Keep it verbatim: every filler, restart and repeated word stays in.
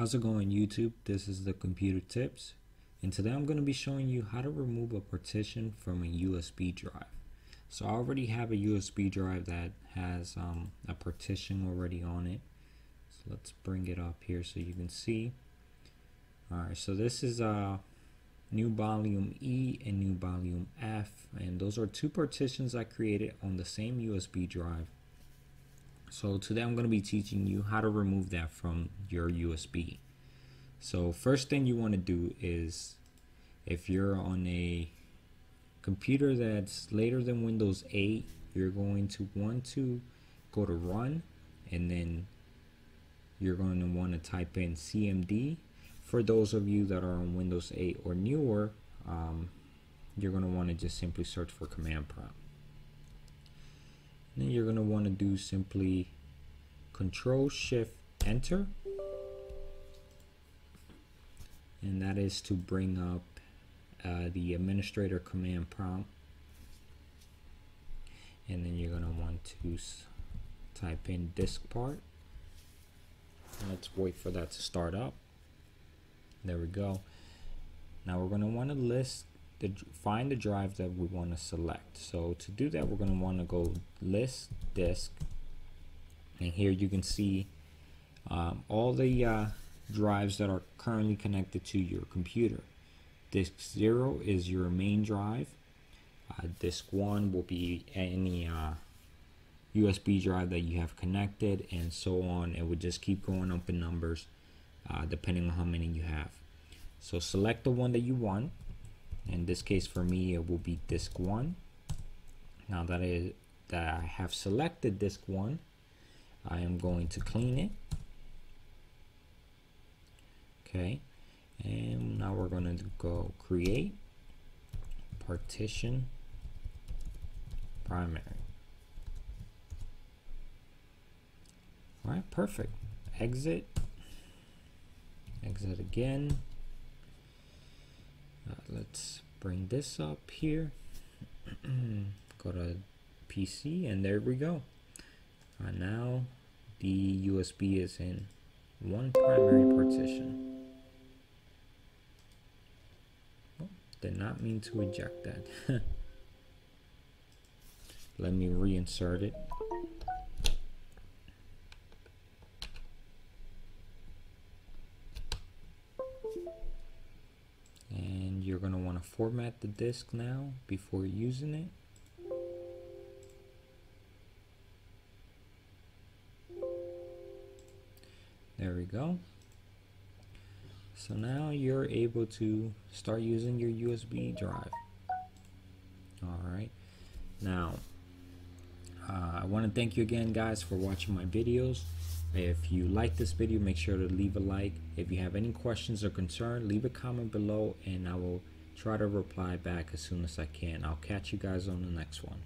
How's it going, YouTube? This is the Computer Tips, and today I'm going to be showing you how to remove a partition from a U S B drive. So I already have a U S B drive that has um, a partition already on it. So let's bring it up here so you can see. Alright, so this is uh, New Volume E and New Volume F, and those are two partitions I created on the same U S B drive. So today I'm going to be teaching you how to remove that from your U S B. So first thing you want to do is, if you're on a computer that's later than Windows eight, you're going to want to go to Run, and then you're going to want to type in C M D. For those of you that are on Windows eight or newer, um, you're going to want to just simply search for Command Prompt. Then you're going to want to do simply Control Shift Enter, and that is to bring up uh, the administrator command prompt. And then you're going to want to type in Diskpart. Let's wait for that to start up. There we go. Now we're going to want to list The, find the drive that we want to select. So to do that, we're going to want to go list disk, and here you can see um, all the uh, drives that are currently connected to your computer. Disk zero is your main drive. Uh, disk one will be any uh, U S B drive that you have connected, and so on. It would just keep going up in numbers uh, depending on how many you have. So select the one that you want. In this case, for me, it will be disk one. Now that I, that I have selected disk one, I am going to clean it. Okay, and now we're going to go create partition primary. All right, perfect. Exit. Exit again. Uh, let's bring this up here. Go to P C, and there we go. And now the U S B is in one primary partition. Oh, did not mean to eject that. Let me reinsert it. You're going to want to format the disk now before using it. There we go. So now you're able to start using your U S B drive. Alright, now uh, I want to thank you again, guys, for watching my videos. If you like this video, make sure to leave a like. If you have any questions or concern, leave a comment below, and I will try to reply back as soon as I can. I'll catch you guys on the next one.